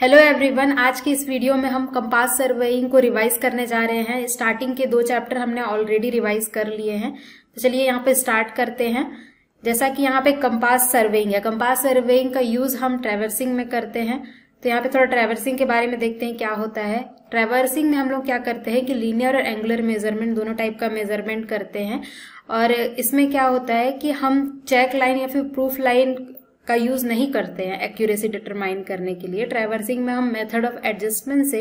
Hello everyone, आज की इस वीडियो में हम कंपास सर्वेइंग को रिवाइज करने जा रहे हैं। स्टार्टिंग के दो चैप्टर हमने ऑलरेडी रिवाइज कर लिए हैं, तो चलिए यहाँ पे स्टार्ट करते हैं। जैसा कि यहाँ पे कंपास सर्वेइंग है, कंपास सर्वेइंग का यूज हम ट्रैवर्सिंग में करते हैं। तो यहाँ पे थोड़ा ट्रैवर्सिंग के बारे में देखते हैं क्या होता है। ट्रैवर्सिंग में हम लोग क्या करते हैं कि लीनियर और एंगुलर मेजरमेंट, दोनों टाइप का मेजरमेंट करते हैं। और इसमें क्या होता है कि हम चेक लाइन या फिर प्रूफ लाइन का यूज नहीं करते हैं एक्यूरेसी डिटरमाइन करने के लिए। ट्रैवर्सिंग में हम मेथड ऑफ एडजस्टमेंट से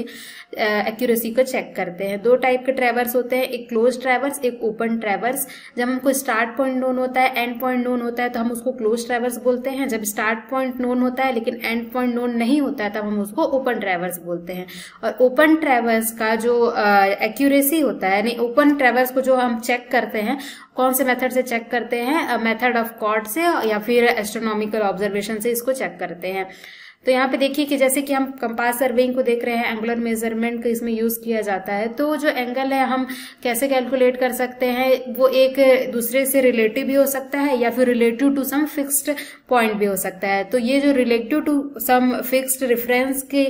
एक्यूरेसी को चेक करते हैं। दो टाइप के ट्रैवर्स होते हैं, एक क्लोज ट्रैवर्स, एक ओपन ट्रैवर्स। जब हमको स्टार्ट पॉइंट नोन होता है, एंड पॉइंट नोन होता है, तो हम उसको क्लोज ट्रैवर्स बोलते हैं। जब स्टार्ट पॉइंट नोन होता है लेकिन एंड पॉइंट नोन नहीं होता है, तब हम उसको ओपन ट्रैवर्स बोलते हैं। और ओपन ट्रैवर्स का जो एक्यूरेसी होता है, यानी ओपन ट्रैवर्स को जो हम चेक करते हैं, कौन से मेथड से चेक करते हैं? मेथड ऑफ कॉर्ड से या फिर एस्ट्रोनॉमिकल ऑब्जर्वेशन से इसको चेक करते हैं। तो यहाँ पे देखिए कि जैसे कि हम कंपास सर्वेइंग को देख रहे हैं, एंगुलर मेजरमेंट का इसमें यूज किया जाता है। तो जो एंगल है हम कैसे कैलकुलेट कर सकते हैं, वो एक दूसरे से रिलेटिव भी हो सकता है या फिर relative to some fixed point भी हो सकता है। तो ये जो relative to some fixed reference के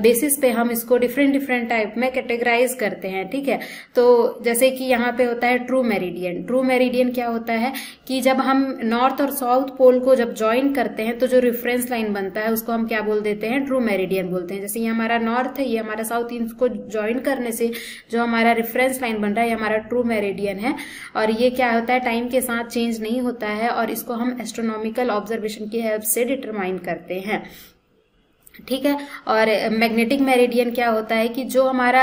बेसिस पे हम इसको डिफरेंट डिफरेंट टाइप में कैटेगराइज करते हैं, ठीक है। तो जैसे कि यहाँ पे होता है ट्रू मेरिडियन। ट्रू मेरिडियन क्या होता है कि जब हम नॉर्थ और साउथ पोल को जब ज्वाइन करते हैं तो जो रेफरेंस लाइन बनता है उसको हम बोल देते हैं, ट्रू मेरिडियन बोलते हैं। जैसे ये हमारा नॉर्थ है, ये हमारा साउथ, इनको ज्वाइन करने से जो हमारा रेफरेंस लाइन बन रहा है, ये हमारा ट्रू मेरिडियन है। और ये क्या होता है, टाइम के साथ चेंज नहीं होता है और इसको हम एस्ट्रोनॉमिकल ऑब्जर्वेशन की हेल्प से डिटरमाइन करते हैं, ठीक है। और मैग्नेटिक मेरिडियन क्या होता है कि जो हमारा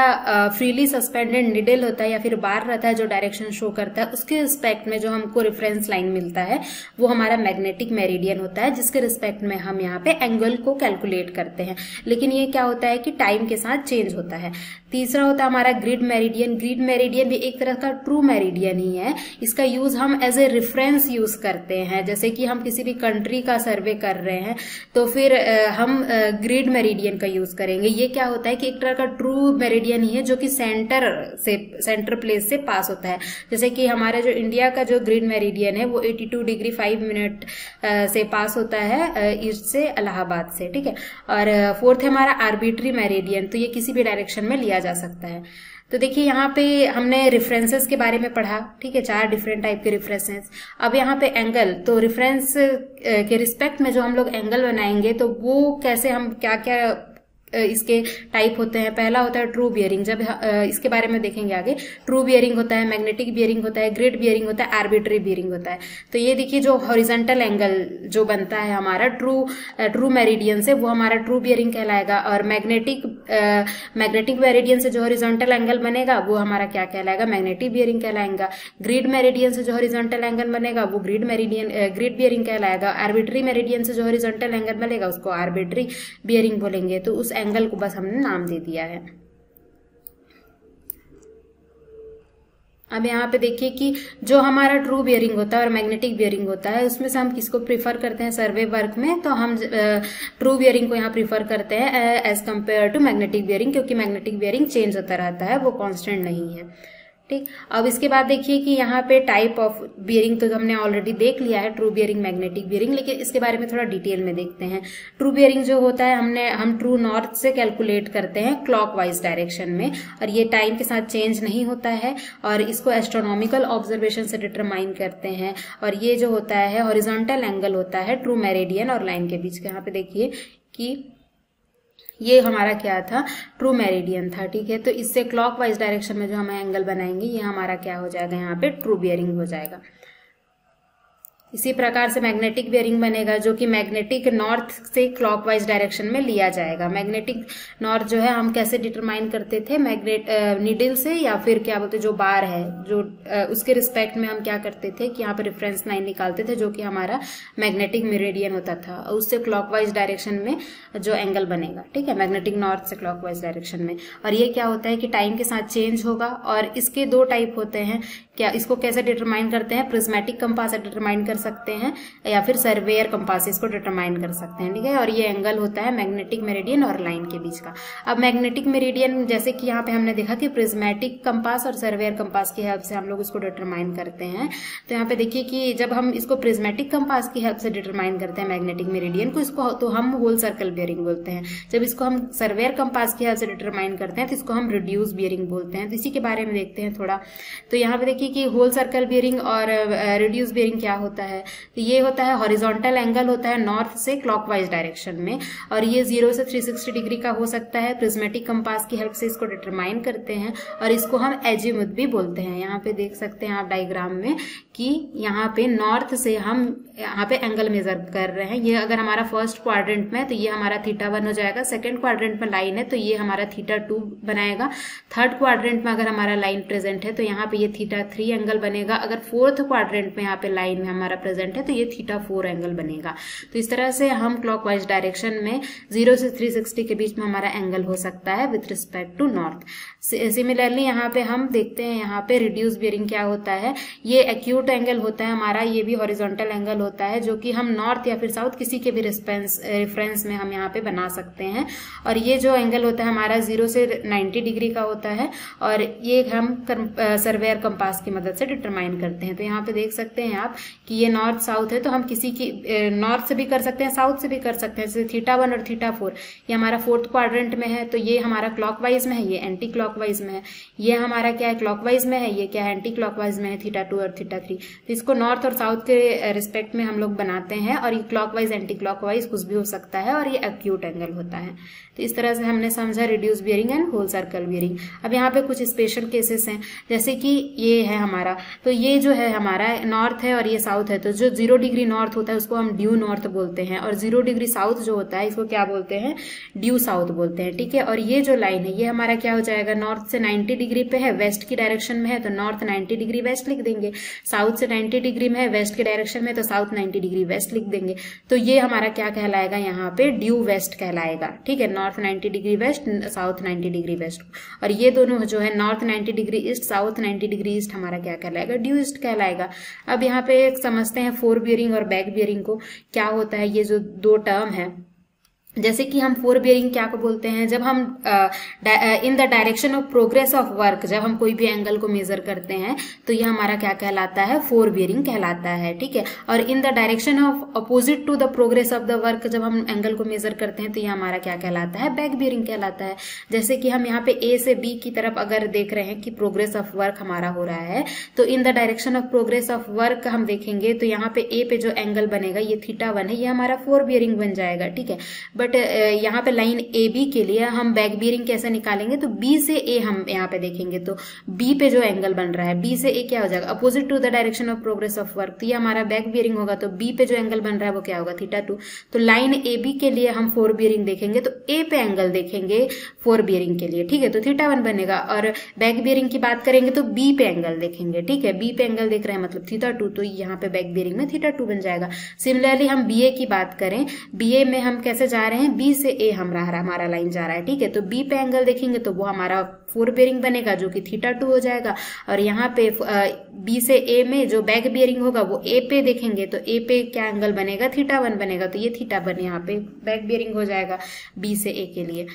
फ्रीली सस्पेंडेड निडल होता है या फिर बार रहता है जो डायरेक्शन शो करता है, उसके रिस्पेक्ट में जो हमको रेफरेंस लाइन मिलता है वो हमारा मैग्नेटिक मेरिडियन होता है, जिसके रिस्पेक्ट में हम यहाँ पे एंगल को कैलकुलेट करते हैं। लेकिन ये क्या होता है कि टाइम के साथ चेंज होता है। तीसरा होता है हमारा ग्रिड मेरिडियन। ग्रिड मेरिडियन भी एक तरह का ट्रू मेरिडियन ही है। इसका यूज हम एज ए रेफरेंस यूज करते हैं। जैसे कि हम किसी भी कंट्री का सर्वे कर रहे हैं तो फिर हम ग्रिड मेरिडियन का यूज करेंगे। ये क्या होता है कि एक तरह का ट्रू मेरिडियन ही है जो कि सेंटर प्लेस से पास होता है। जैसे कि हमारा जो इंडिया का जो ग्रिड मेरिडियन है वो 82 डिग्री 5 मिनट से पास होता है ईस्ट से, इलाहाबाद से, ठीक है। और फोर्थ है हमारा आर्बिट्री मेरिडियन। तो ये किसी भी डायरेक्शन में लिया जा सकता है। तो देखिए यहाँ पे हमने रेफरेंसेस के बारे में पढ़ा, ठीक है, चार डिफरेंट टाइप के रेफरेंसेस। अब यहाँ पे एंगल, तो रेफरेंस के रिस्पेक्ट में जो हम लोग एंगल बनाएंगे तो वो कैसे, हम क्या क्या इसके टाइप होते हैं। पहला होता है ट्रू बियरिंग, जब इसके बारे में देखेंगे आगे। ट्रू बियरिंग होता है, मैग्नेटिक बियरिंग होता है, ग्रिड बियरिंग होता है, आर्बिट्री बियरिंग होता है। तो ये देखिए जो हॉरिजॉन्टल एंगल जो बनता है हमारा ट्रू मेरिडियन से, वो हमारा ट्रू बियरिंग कहलाएगा। और मैग्नेटिक मेरिडियन से जो हॉरिजॉन्टल एंगल बनेगा वो हमारा क्या कहलाएगा, मैग्नेटिक बियरिंग कहलाएगा। ग्रिड मेरिडियन से जो हॉरिजॉन्टल एंगल बनेगा वो ग्रिड बियरिंग कहलाएगा। आर्बिट्री मेरिडियन से जो हॉरिजॉन्टल एंगल बनेगा उसको आर्बिट्री बियरिंग बोलेंगे। तो उस एंगल को बस हमने नाम दे दिया है। अब यहाँ पे देखिए कि जो हमारा ट्रू बियरिंग होता है और मैग्नेटिक बियरिंग होता है, उसमें से हम किसको प्रीफर करते हैं सर्वे वर्क में? तो हम ट्रू बियरिंग को यहाँ प्रीफर करते हैं as compare to magnetic bearing, क्योंकि मैग्नेटिक बियरिंग चेंज होता रहता है, वो कांस्टेंट नहीं है, ठीक। अब इसके बाद देखिए कि यहाँ पे टाइप ऑफ बियरिंग तो हमने ऑलरेडी देख लिया है, ट्रू बियरिंग, मैग्नेटिक बियरिंग, लेकिन इसके बारे में थोड़ा डिटेल में देखते हैं। ट्रू बियरिंग जो होता है, हम ट्रू नॉर्थ से कैलकुलेट करते हैं क्लॉकवाइज डायरेक्शन में, और ये टाइम के साथ चेंज नहीं होता है और इसको एस्ट्रोनॉमिकल ऑब्जर्वेशन से डिटरमाइन करते हैं। और ये जो होता है हॉरिजॉन्टल एंगल होता है ट्रू मेरिडियन और लाइन के बीच का। यहाँ पे देखिए कि ये हमारा क्या था, ट्रू मेरिडियन था, ठीक है। तो इससे क्लॉकवाइज डायरेक्शन में जो हम एंगल बनाएंगे ये हमारा क्या हो जाएगा, यहाँ पे ट्रू बियरिंग हो जाएगा। इसी प्रकार से मैग्नेटिक बियरिंग बनेगा, जो कि मैग्नेटिक नॉर्थ से क्लॉकवाइज डायरेक्शन में लिया जाएगा। मैग्नेटिक नॉर्थ जो है हम कैसे डिटरमाइन करते थे, निडल से या फिर क्या बोलते जो बार है जो उसके रिस्पेक्ट में हम क्या करते थे कि यहाँ पर रेफरेंस लाइन निकालते थे, जो कि हमारा मैग्नेटिक मेरिडियन होता था, और उससे क्लॉकवाइज डायरेक्शन में जो एंगल बनेगा, ठीक है, मैग्नेटिक नॉर्थ से क्लॉकवाइज डायरेक्शन में। और ये क्या होता है कि टाइम के साथ चेंज होगा। और इसके दो टाइप होते हैं, क्या इसको कैसे डिटरमाइन करते हैं, प्रिज्मेटिक कंपास से डिटरमाइन सकते हैं या फिर सर्वेयर कंपासेस को डिटरमाइन कर सकते हैं, ठीक है। और ये एंगल होता है मैग्नेटिक मेरिडियन और लाइन के बीच का। अब मैग्नेटिक मेरिडियन जैसे कि यहाँ पे हमने देखा कि प्रिज्मेटिक कंपास और सर्वेयर कंपास की हेल्प से हम लोग इसको डिटरमाइन करते हैं। तो यहाँ पे देखिए कि जब हम इसको प्रिज्मेटिक कंपास की हेल्प से डिटरमाइन करते हैं मैग्नेटिक मेरिडियन को, इसको तो हम होल सर्कल बियरिंग बोलते हैं। जब इसको हम सर्वेयर कंपास की हेल्प से डिटरमाइन करते हैं तो इसको हम रिड्यूस बियरिंग बोलते हैं। तो इसी के बारे में देखते हैं थोड़ा। तो यहाँ पे देखिए कि होल सर्कल बियरिंग और रिड्यूस बियरिंग क्या होता है। तो ये होता है हॉरिजॉन्टल एंगल होता है नॉर्थ से क्लॉकवाइज डायरेक्शन में, और ये 0 से 360 डिग्री का हो सकता है। प्रिज्मेटिक कंपास की हेल्प से इसको डिटरमाइन करते हैं और इसको हम एजीमुथ भी बोलते हैं। यहाँ पे देख सकते हैं आप डायग्राम में कि यहाँ पे नॉर्थ से हम यहाँ पे एंगल मेजर कर रहे हैं। ये अगर हमारा फर्स्ट क्वाड्रेंट में है तो ये हमारा θ1 हो जाएगा, सेकंड क्वाड्रेंट में लाइन है तो ये हमारा θ2 बनाएगा, थर्ड क्वाड्रेंट में अगर हमारा लाइन प्रेजेंट है तो यहाँ पे ये θ3 एंगल बनेगा, अगर फोर्थ क्वाड्रेंट में यहाँ पे लाइन में हमारा प्रेजेंट है तो ये θ4 एंगल बनेगा। तो इस तरह से हम क्लॉकवाइज डायरेक्शन में 0 से 360 के बीच में हमारा एंगल हो सकता है with respect to north. Similarly यहाँ पे हम देखते हैं यहाँ पे रिड्यूस बियरिंग क्या होता है। ये एक्यूट एंगल होता है हमारा, ये भी हॉरिजॉन्टल एंगल होता है जो कि हम नॉर्थ या फिर साउथ किसी के भी रेफरेंस में हम यहाँ पे बना सकते हैं। और ये जो एंगल होता है हमारा 0 से 90 डिग्री का होता है और ये हम सर्वेयर कंपास की मदद से डिटरमाइन करते हैं। तो यहाँ पे देख सकते हैं आप कि ये नॉर्थ साउथ है, तो हम किसी की नॉर्थ से भी कर सकते हैं साउथ से भी कर सकते हैं। जैसे θ1 और θ4 ये हमारा फोर्थ क्वाड्रेंट में है तो ये हमारा क्लॉकवाइज में है, ये एंटी क्लॉकवाइज में है। ये हमारा क्या है क्लॉकवाइज में है, ये क्या है एंटी क्लॉकवाइज में है θ2 और θ3। तो इसको नॉर्थ और साउथ के रिस्पेक्ट में हम लोग बनाते हैं और ये क्लॉकवाइज एंटी क्लॉकवाइज कुछ भी हो सकता है और ये एक्यूट एंगल होता है। तो इस तरह से हमने समझा reduce bearing and whole circle bearing. अब यहाँ पे कुछ स्पेशल केसेस हैं जैसे कि ये है हमारा, तो ये जो है हमारा नॉर्थ है और ये साउथ है। तो जो 0 डिग्री नॉर्थ होता है उसको हम ड्यू नॉर्थ बोलते हैं और 0 डिग्री साउथ जो होता है इसको क्या बोलते हैं ड्यू साउथ बोलते हैं, ठीक है। और ये जो लाइन है ये हमारा क्या हो जाएगा नॉर्थ से 90 डिग्री पे है, वेस्ट की डायरेक्शन में है तो नॉर्थ 90 डिग्री वेस्ट लिख देंगे, साउथ से 90 डिग्री में है वेस्ट के डायरेक्शन में तो साउथ 90 डिग्री वेस्ट लिख देंगे। तो ये हमारा क्या कहलाएगा यहाँ पे ड्यू वेस्ट कहलाएगा, ठीक है। North 90 degree west south 90 degree west, और ये दोनों जो है north 90 degree east south 90 degree east हमारा क्या कहलाएगा ड्यू ईस्ट कहलाएगा। अब यहाँ पे समझते हैं फोर बियरिंग और बैक बियरिंग को क्या होता है। ये जो दो टर्म है जैसे कि हम फोर बियरिंग क्या को बोलते हैं, जब हम in the direction of progress of work जब हम कोई भी एंगल को मेजर करते हैं तो ये हमारा क्या कहलाता है फोर बियरिंग कहलाता है, ठीक है। और in the direction of opposite to the progress of the work जब हम एंगल को मेजर करते हैं तो ये हमारा क्या कहलाता है बैक बियरिंग कहलाता है। जैसे कि हम यहाँ पे ए से बी की तरफ अगर देख रहे हैं कि प्रोग्रेस ऑफ वर्क हमारा हो रहा है तो in the direction of progress of work हम देखेंगे तो यहाँ पे ए पे जो एंगल बनेगा ये θ1 है, ये हमारा फोर बियरिंग बन जाएगा, ठीक है। बट यहाँ पे लाइन ए बी के लिए हम बैक बियरिंग कैसे निकालेंगे तो बी से ए हम यहाँ पे देखेंगे तो बी पे जो एंगल बन रहा है बी से ए क्या हो जाएगा opposite to the direction of progress of work, तो ये हमारा बैक बियरिंग होगा। तो बी पे जो एंगल बन रहा है वो क्या होगा θ2। तो लाइन ए बी के लिए हम फोर बियरिंग देखेंगे तो ए पे एंगल देखेंगे फोर बियरिंग के लिए, ठीक है, तो θ1 बनेगा। और बैक बियरिंग की बात करेंगे तो बी पे एंगल देखेंगे, ठीक है, बी पे एंगल देख रहे हैं मतलब θ2, तो यहाँ पे बैक बियरिंग में θ2 बन जाएगा। सिमिलरली हम बी ए की बात करें, बी ए में हम कैसे जा रहे हैं बी से ए हमारा लाइन जा रहा है, ठीक है, तो बी पे एंगल देखेंगे तो वो हमारा फोर बियरिंग बनेगा जो कि θ2 हो जाएगा। और यहाँ पे बी से ए में जो बैक बियरिंग होगा वो ए पे देखेंगे तो ए पे क्या एंगल बनेगा θ1 बनेगा, तो ये θ1 यहाँ पे बैक बियरिंग हो जाएगा बी से ए के लिए।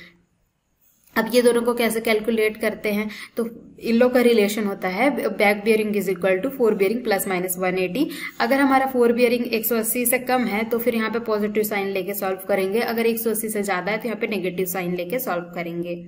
अब ये दोनों को कैसे कैलकुलेट करते हैं तो इन लोग का रिलेशन होता है back bearing is equal to fore bearing plus minus 180। अगर हमारा फोर बियरिंग 180 से कम है तो फिर यहाँ पे पॉजिटिव साइन लेके सॉल्व करेंगे, अगर 180 से ज्यादा है तो यहाँ पे नेगेटिव साइन लेके सॉल्व करेंगे।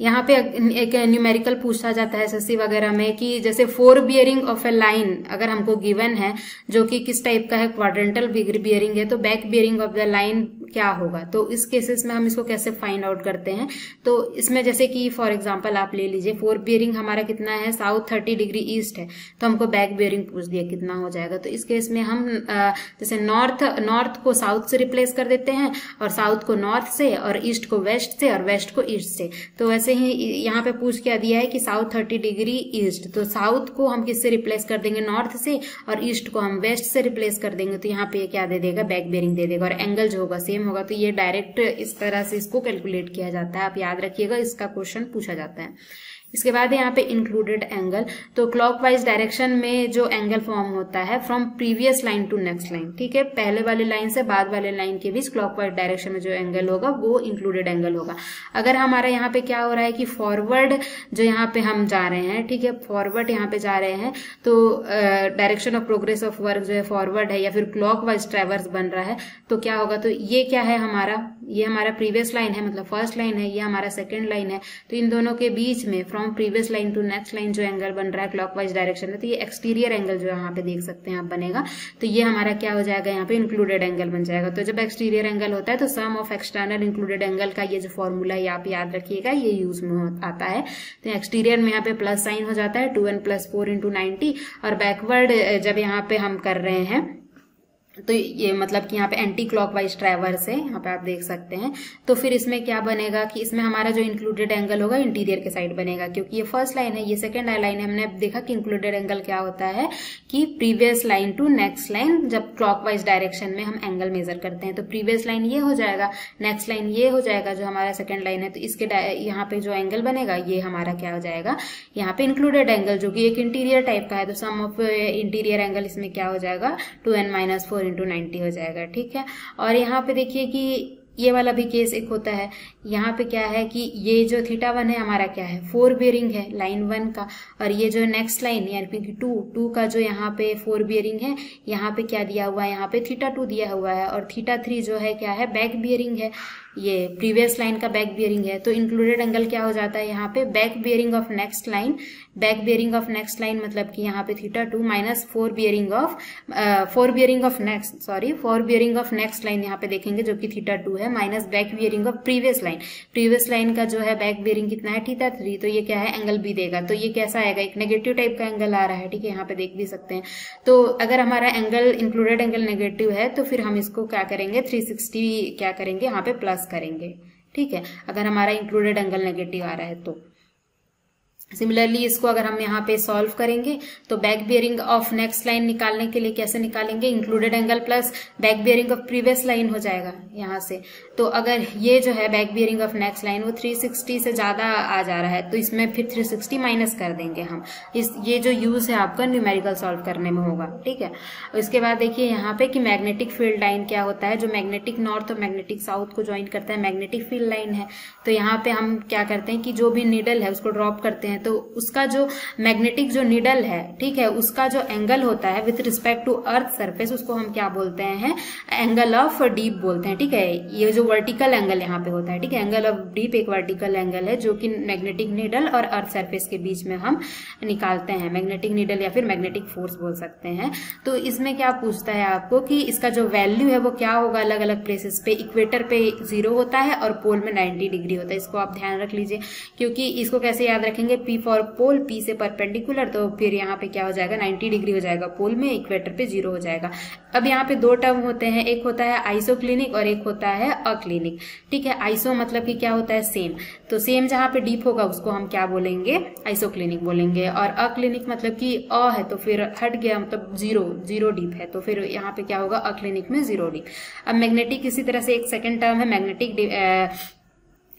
यहाँ पे एक न्यूमेरिकल पूछा जाता है एसएससी वगैरह में कि जैसे fore bearing of a line अगर हमको गिवन है जो कि किस टाइप का है क्वाड्रेंटल बियरिंग है तो back bearing of the line क्या होगा। तो इस केसेस में हम इसको कैसे फाइंड आउट करते हैं तो इसमें जैसे कि फॉर एग्जांपल आप ले लीजिए फोर बियरिंग हमारा कितना है साउथ 30 डिग्री ईस्ट है तो हमको बैक बियरिंग पूछ दिया कितना हो जाएगा। तो इस केस में हम जैसे नॉर्थ को साउथ से रिप्लेस कर देते हैं और साउथ को नॉर्थ से और ईस्ट को वेस्ट से और वेस्ट को ईस्ट से। तो वैसे ही यहाँ पे पूछ क्या दिया है कि साउथ 30 डिग्री ईस्ट, तो साउथ को हम किससे रिप्लेस कर देंगे नॉर्थ से और ईस्ट को हम वेस्ट से रिप्लेस कर देंगे तो यहाँ पे ये क्या दे देगा बैक बियरिंग दे देगा और एंगल जो होगा सेम होगा। तो ये डायरेक्ट इस तरह से इसको कैलकुलेट किया जाता है, आप याद रखिएगा इसका क्वेश्चन पूछा जाता है। इसके बाद यहाँ पे इंक्लूडेड एंगल, तो क्लॉकवाइज डायरेक्शन में जो एंगल फॉर्म होता है from previous line to next line, ठीक है, पहले वाले लाइन से बाद वाले लाइन के बीच क्लॉकवाइज डायरेक्शन में जो एंगल होगा वो इंक्लूडेड एंगल होगा। अगर हमारा यहाँ पे क्या हो रहा है कि फॉरवर्ड जो यहाँ पे हम जा रहे हैं, ठीक है, फॉरवर्ड यहाँ पे जा रहे हैं तो direction of progress of work जो है फॉरवर्ड है या फिर क्लॉकवाइज ट्रैवर्स बन रहा है, तो क्या होगा, तो ये क्या है हमारा, ये हमारा प्रीवियस लाइन है मतलब फर्स्ट लाइन है, ये हमारा सेकेंड लाइन है, तो इन दोनों के बीच में from previous line to next line जो एंगल बन रहा है क्लॉकवाइज डायरेक्शन में, तो ये एक्सटीरियर एंगल जो यहाँ पे देख सकते हैं आप बनेगा, तो ये हमारा क्या हो जाएगा यहाँ पे इंक्लूडेड एंगल बन जाएगा। तो जब एक्सटीरियर एंगल होता है तो sum of external included angle का ये जो फॉर्मूला है आप याद रखिएगा, ये यूज में आता है। तो एक्सटीरियर में यहाँ पे प्लस साइन हो जाता है 2n + 4 × 90, और बैकवर्ड जब यहाँ पे हम कर रहे हैं तो ये मतलब कि यहाँ पे एंटी क्लॉकवाइज ट्रैवर्स है, यहाँ पे आप देख सकते हैं। तो फिर इसमें क्या बनेगा कि इसमें हमारा जो इंक्लूडेड एंगल होगा इंटीरियर के साइड बनेगा, क्योंकि ये फर्स्ट लाइन है, ये सेकंड लाइन है। हमने देखा कि इंक्लूडेड एंगल क्या होता है कि previous line to next line जब क्लॉकवाइज डायरेक्शन में हम एंगल मेजर करते हैं, तो प्रीवियस लाइन ये हो जाएगा, नेक्स्ट लाइन ये हो जाएगा जो हमारा सेकंड लाइन है, तो इसके यहाँ पे जो एंगल बनेगा ये हमारा क्या हो जाएगा यहाँ पे इंक्लूडेड एंगल, जो कि एक इंटीरियर टाइप का है। तो सम ऑफ इंटीरियर एंगल इसमें क्या हो जाएगा 2n - 4 × 90 हो जाएगा, ठीक है। और यहाँ पे देखिए कि ये वाला भी केस एक होता है, यहाँ पे क्या है कि ये जो θ1 है हमारा क्या है 4 बियरिंग है लाइन 1 का, और ये जो नेक्स्ट लाइन यानी कि 2 का जो यहाँ पे 4 बियरिंग है, यहाँ पे क्या दिया हुआ है यहाँ पे θ2 दिया हुआ है, और θ3 जो है क्या है बैक बियरिंग है, ये प्रीवियस लाइन का बैक बियरिंग है। तो इंक्लूडेड एंगल क्या हो जाता है यहाँ पे back bearing of next line, back bearing of next line मतलब कि यहाँ पे θ2 minus 4 bearing of next line यहाँ पे देखेंगे जो कि θ2 है, minus back bearing of previous line, previous line का जो है बैक बियरिंग कितना है θ3, तो ये क्या है एंगल भी देगा। तो ये कैसा आएगा, एक नेगेटिव टाइप का एंगल आ रहा है, ठीक है, यहाँ पे देख भी सकते हैं। तो अगर हमारा एंगल इंक्लूडेड एंगल नेगेटिव है तो फिर हम इसको क्या करेंगे 360 क्या करेंगे यहाँ पे प्लस करेंगे, ठीक है, अगर हमारा इंक्लूडेड एंगल नेगेटिव आ रहा है। तो सिमिलरली इसको अगर हम यहाँ पे सॉल्व करेंगे तो back bearing of next line निकालने के लिए कैसे निकालेंगे, included angle plus back bearing of previous line हो जाएगा यहाँ से। तो अगर ये जो है back bearing of next line वो 360 से ज्यादा आ जा रहा है तो इसमें फिर 360 माइनस कर देंगे हम, ये जो यूज है आपका न्यूमेरिकल सॉल्व करने में होगा, ठीक है। इसके बाद देखिए यहाँ पे कि मैग्नेटिक फील्ड लाइन क्या होता है, जो मैग्नेटिक नॉर्थ और मैग्नेटिक साउथ को ज्वाइन करता है मैग्नेटिक फील्ड लाइन है। तो यहाँ पे हम क्या करते हैं कि जो भी नीडल है उसको ड्रॉप करते हैं, तो उसका जो मैग्नेटिक जो निडल है, ठीक है, उसका जो एंगल होता है with respect to earth surface उसको हम क्या बोलते हैं एंगल ऑफ डीप बोलते हैं, ठीक है। ये जो वर्टिकल एंगल यहाँ पे होता है, ठीक है, एंगल ऑफ डीप एक वर्टिकल एंगल है जो कि मैग्नेटिक निडल और अर्थ सरफेस के बीच में हम निकालते हैं, मैग्नेटिक निडल या फिर मैग्नेटिक फोर्स बोल सकते हैं। तो इसमें क्या पूछता है आपको कि इसका जो वैल्यू है वो क्या होगा अलग अलग प्लेसेस पे, इक्वेटर पे 0 होता है और पोल में 90 डिग्री होता है, इसको आप ध्यान रख लीजिए, क्योंकि इसको कैसे याद रखेंगे P फॉर पोल, P से परपेंडिकुलर, तो फिर यहाँ पे क्या हो जाएगा 90 डिग्री हो जाएगा पोल में, इक्वेटर पे 0 हो जाएगा। अब यहाँ पे दो टर्म होते हैं, एक होता है आइसोक्लिनिक और एक होता है अक्लिनिक, ठीक है। आइसो मतलब कि क्या होता है सेम, तो सेम जहाँ पे डीप होगा उसको हम क्या बोलेंगे आइसोक्लिनिक बोलेंगे, और अक्लिनिक मतलब कि अ है तो फिर हट गया मतलब 0 डीप है, तो फिर यहाँ पे क्या होगा अक्लिनिक में 0 डीप। अब मैग्नेटिक इसी तरह से एक सेकेंड टर्म है मैग्नेटिक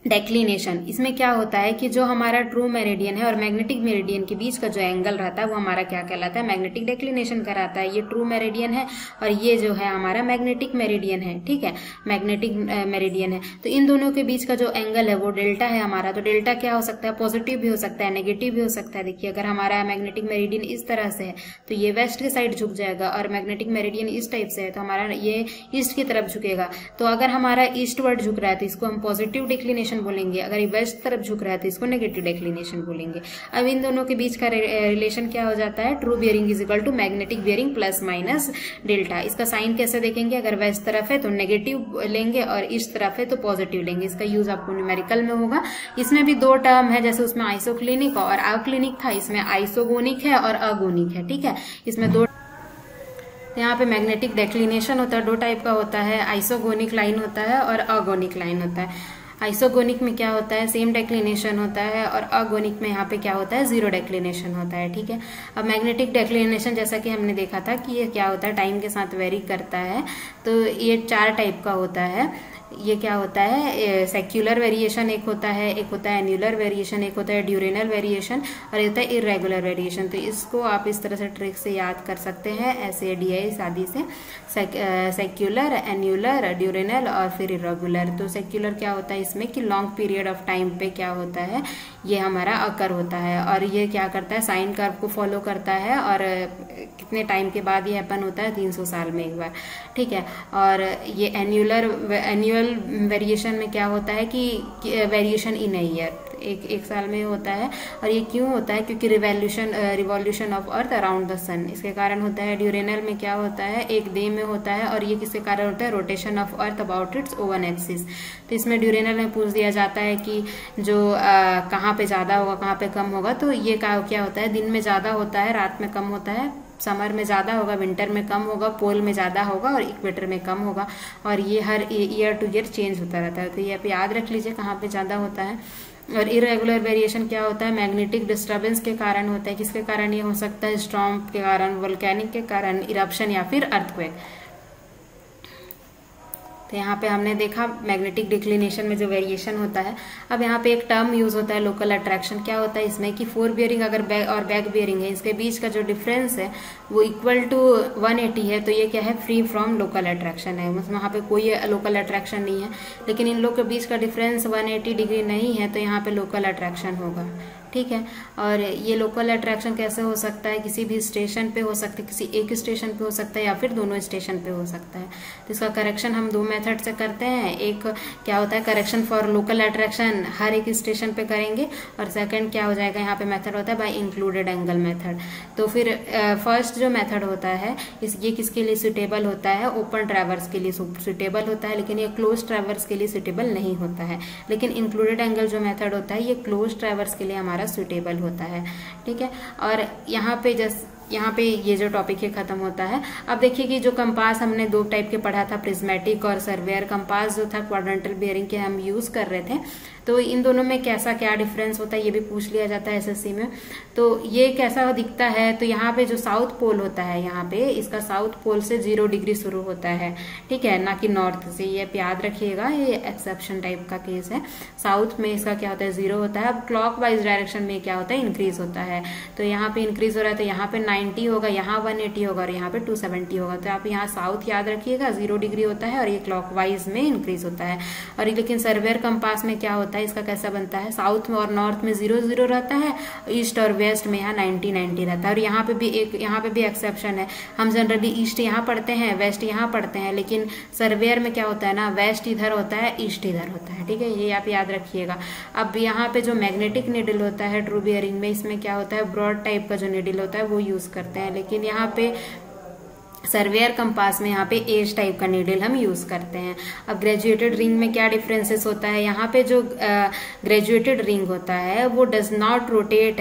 डेक्लिनेशन, इसमें क्या होता है कि जो हमारा ट्रू मेरिडियन है और मैग्नेटिक मेरिडियन के बीच का जो एंगल रहता है वो हमारा क्या कहलाता है मैग्नेटिक डेक्लिनेशन कहलाता है। ये ट्रू मेरिडियन है और ये जो है हमारा मैग्नेटिक मेरिडियन है, ठीक है, मैग्नेटिक मेरिडियन है। तो इन दोनों के बीच का जो एंगल है वो डेल्टा है हमारा, तो डेल्टा क्या हो सकता है पॉजिटिव भी हो सकता है नेगेटिव भी हो सकता है। देखिए अगर हमारा मैग्नेटिक मेरिडियन इस तरह से है तो ये वेस्ट के साइड झुक जाएगा, और मैग्नेटिक मेरिडियन इस टाइप से है तो हमारा ये ईस्ट की तरफ झुकेगा। तो अगर हमारा ईस्टवर्ड झुक रहा है तो इसको हम पॉजिटिव डिक्लिनेशन बोलेंगे, अगर ये वेस्ट तरफ झुक रहा है तो इसको नेगेटिव डेक्लिनेशन बोलेंगे। अब इन दोनों के बीच का रिलेशन क्या हो जाता है true bearing is equal to magnetic bearing plus minus delta. इसका साइन कैसे देखेंगे, अगर वेस्ट तरफ है तो नेगेटिव लेंगे और ईस्ट तरफ है तो पॉजिटिव लेंगे। इसका यूज आपको न्यूमेरिकल में होगा। इसमें भी दो टर्म है, जैसे उसमें आइसोक्लिनिक और अक्लिनिक था, इसमें आइसोगोनिक है और अगोनिक है, ठीक है। इसमें दो यहाँ पे मैग्नेटिक डेक्लिनेशन होता है, दो टाइप का होता है, आइसोगोनिक लाइन होता है और अगोनिक लाइन होता है। आइसोगोनिक में क्या होता है सेम डेक्लिनेशन होता है और अगोनिक में यहाँ पे क्या होता है 0 डेक्लिनेशन होता है, ठीक है। अब मैग्नेटिक डेक्लिनेशन जैसा कि हमने देखा था कि ये क्या होता है टाइम के साथ वेरी करता है, तो ये 4 टाइप का होता है। ये क्या होता है, सेक्युलर वेरिएशन एक होता है, एक होता है एन्युलर वेरिएशन, एक होता है ड्यूरेनल वेरिएशन और एक होता है इरेगुलर वेरिएशन। तो इसको आप इस तरह से ट्रिक से याद कर सकते हैं, SADI शादी से, सेक्युलर, एन्युलर, ड्यूरेनल और फिर इरेगुलर। तो सेक्युलर क्या होता है इसमें कि लॉन्ग पीरियड ऑफ टाइम पे क्या होता है ये हमारा अकर होता है और ये क्या करता है साइन कर्व को फॉलो करता है और कितने टाइम के बाद ये हैपन होता है, 300 साल में एक बार, ठीक है। और ये एन्युअल वेरिएशन में क्या होता है कि वेरिएशन इन ए ईयर, एक साल में होता है। और ये क्यों होता है, क्योंकि revolution of earth around the sun इसके कारण होता है। ड्यूरेनल में क्या होता है, एक डे में होता है और ये किसके कारण होता है, rotation of earth about its own axis. तो इसमें ड्यूरेनल में पूछ दिया जाता है कि जो कहाँ पे ज़्यादा होगा कहाँ पे कम होगा, तो ये क्या होता है, दिन में ज़्यादा होता है रात में कम होता है, समर में ज़्यादा होगा विंटर में कम होगा, पोल में ज़्यादा होगा और इक्वेटर में कम होगा। और ये हर ईयर टू ईयर चेंज होता रहता है, तो ये आप याद रख लीजिए कहाँ पे ज़्यादा होता है। और इरेगुलर वेरिएशन क्या होता है, मैग्नेटिक डिस्टर्बेंस के कारण होता है। किसके कारण ये हो सकता है, स्टॉर्म के कारण, वोल्केनिक के कारण, इरप्शन या फिर अर्थक्वेक। तो यहाँ पे हमने देखा मैग्नेटिक डिक्लिनेशन में जो वेरिएशन होता है। अब यहाँ पे एक टर्म यूज होता है लोकल अट्रैक्शन, क्या होता है इसमें कि फोर बियरिंग अगर और बैक बियरिंग है इसके बीच का जो डिफरेंस है वो इक्वल टू 180 है, तो ये क्या है, फ्री फ्रॉम लोकल अट्रैक्शन है, मतलब वहाँ पे कोई लोकल अट्रैक्शन नहीं है। लेकिन इन लोग के बीच का डिफरेंस 180 डिग्री नहीं है तो यहाँ पे लोकल अट्रैक्शन होगा, ठीक है। और ये लोकल अट्रैक्शन कैसे हो सकता है, किसी भी स्टेशन पे हो सकता है, किसी एक स्टेशन पे हो सकता है या फिर दोनों स्टेशन पे हो सकता है। तो इसका करेक्शन हम दो मेथड से करते हैं, एक क्या होता है करेक्शन फॉर लोकल अट्रैक्शन हर एक स्टेशन पे करेंगे और सेकंड क्या हो जाएगा यहाँ पे मेथड होता है बाय इंक्लूडेड एंगल मेथड। तो फिर फर्स्ट जो मेथड होता है ये किसके लिए सुटेबल होता है, ओपन ट्रैवर्स के लिए सुटेबल होता है, लेकिन ये क्लोज ट्रैवर्स के लिए सुटेबल नहीं होता है। लेकिन इंक्लूडेड एंगल जो मेथड होता है ये क्लोज ट्रैवर्स के लिए हमारा सूटेबल होता है, ठीक है। और यहाँ पे ये जो टॉपिक है खत्म होता है। अब देखिए कि जो कंपास हमने दो टाइप के पढ़ा था, प्रिज्मेटिक और सर्वेयर कंपास जो था क्वाड्रेंटल बियरिंग के हम यूज कर रहे थे, तो इन दोनों में कैसा क्या डिफरेंस होता है ये भी पूछ लिया जाता है SSC में। तो ये कैसा दिखता है, तो यहाँ पे जो साउथ पोल होता है यहाँ पे इसका साउथ पोल से 0 डिग्री शुरू होता है, ठीक है, ना कि नॉर्थ से। ये याद रखिएगा, ये एक्सेप्शन टाइप का केस है। साउथ में इसका क्या होता है, 0 होता है। अब क्लॉक वाइज डायरेक्शन में क्या होता है, इंक्रीज होता है। तो यहाँ पे इंक्रीज हो रहा है तो यहाँ पे 90 होगा, यहाँ 180 होगा और यहाँ पे 270 होगा। तो आप यहाँ साउथ याद रखिएगा, 0 डिग्री होता है और ये क्लॉकवाइज में इंक्रीज होता है। और लेकिन सर्वेयर कंपास में क्या होता है, इसका कैसा बनता है, साउथ में और नॉर्थ में 0 0 रहता है, ईस्ट और वेस्ट में यहाँ 90 90 रहता है। और यहाँ पे भी एक्सेप्शन है, हम जनरली ईस्ट यहाँ पढ़ते हैं वेस्ट यहाँ पढ़ते हैं, लेकिन सर्वेयर में क्या होता है ना, वेस्ट इधर होता है ईस्ट इधर होता है, ठीक है, ये आप याद रखिएगा। अब यहाँ पे जो मैग्नेटिक निडल होता है ट्रू बियरिंग में, इसमें क्या होता है, ब्रॉड टाइप का जो निडल होता है वो यूज करते हैं, लेकिन यहाँ पे सर्वेयर कंपास में यहाँ पे एज टाइप का नीडल हम यूज करते हैं। अब ग्रेजुएटेड रिंग में क्या डिफरेंसेस होता है, यहाँ पे जो ग्रेजुएटेड रिंग होता है वो डज नॉट रोटेट,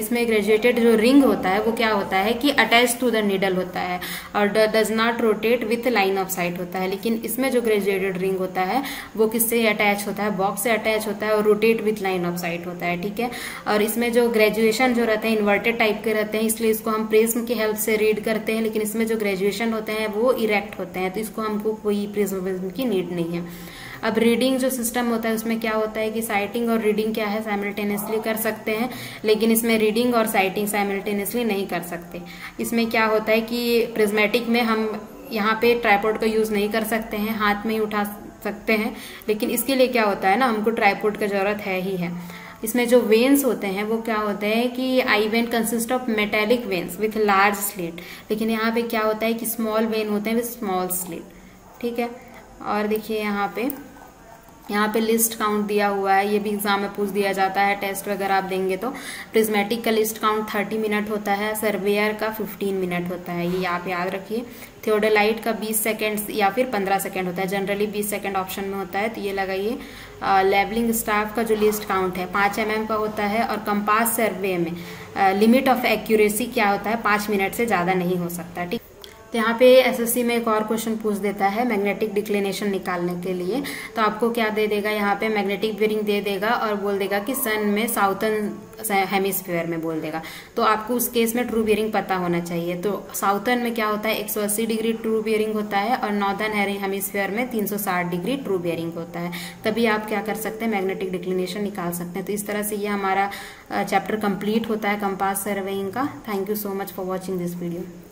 इसमें ग्रेजुएटेड जो रिंग होता है वो क्या होता है कि अटैच टू द नीडल होता है और does not rotate with line of sight होता है। लेकिन इसमें जो ग्रेजुएटेड रिंग होता है वो किससे अटैच होता है, बॉक्स से अटैच होता है और rotate with line of sight होता है, ठीक है। और इसमें जो ग्रेजुएशन जो रहते हैं इन्वर्टेड टाइप के रहते हैं, इसलिए इसको हम प्रिज्म की हेल्प से रीड करते हैं, लेकिन इसमें ग्रेजुएशन होते हैं वो इरेक्ट होते हैं, तो इसको हमको कोई प्रिज्म की नीड नहीं है। अब रीडिंग जो सिस्टम होता है उसमें क्या होता है कि साइटिंग और रीडिंग क्या है, साइमल्टेनियसली कर सकते हैं, लेकिन इसमें रीडिंग और साइटिंग साइमल्टेनियसली नहीं कर सकते। इसमें क्या होता है कि प्रिज्मेटिक में हम यहाँ पे ट्राइपॉड का यूज नहीं कर सकते हैं, हाथ में ही उठा सकते हैं, लेकिन इसके लिए क्या होता है ना, हमको ट्राइपॉड की जरूरत है ही है। इसमें जो वेन्स होते हैं वो क्या होते हैं कि eye vane consist of metallic vanes with large slit, लेकिन यहाँ पे क्या होता है कि स्मॉल वेन होते हैं विथ स्मॉल स्लिट, ठीक है। और देखिए यहाँ पे लिस्ट काउंट दिया हुआ है, ये भी एग्जाम में पूछ दिया जाता है, टेस्ट वगैरह आप देंगे तो। प्रिज्मेटिक का लिस्ट काउंट 30 मिनट होता है, सर्वेयर का 15 मिनट होता है, ये आप याद रखिए। थियोडोलाइट का 20 सेकंड या फिर 15 सेकंड होता है, जनरली 20 सेकंड ऑप्शन में होता है, तो ये लगाइए। लेवलिंग स्टाफ का जो लिस्ट काउंट है 5 mm का होता है और कंपास सर्वे में लिमिट ऑफ एक्यूरेसी क्या होता है, 5 मिनट से ज़्यादा नहीं हो सकता, ठीक। तो यहाँ पे एसएससी में एक और क्वेश्चन पूछ देता है मैग्नेटिक डिक्लिनेशन निकालने के लिए। तो आपको क्या दे देगा, यहाँ पे मैग्नेटिक बीयरिंग दे देगा और बोल देगा कि सन में साउथर्न हेमिस्फीयर में बोल देगा। तो आपको उस केस में ट्रू बीयरिंग पता होना चाहिए। तो साउथर्न में क्या होता है, 180 डिग्री ट्रू बीयरिंग होता है और नॉर्थर्न हेमिस्फीयर में 360 डिग्री ट्रू बीयरिंग होता है। तभी आप क्या कर सकते हैं, मैग्नेटिक डिक्लिनेशन निकाल सकते हैं। तो इस तरह से ये हमारा चैप्टर कंप्लीट होता है कंपास सर्वेइंग का। Thank you so much for watching this video.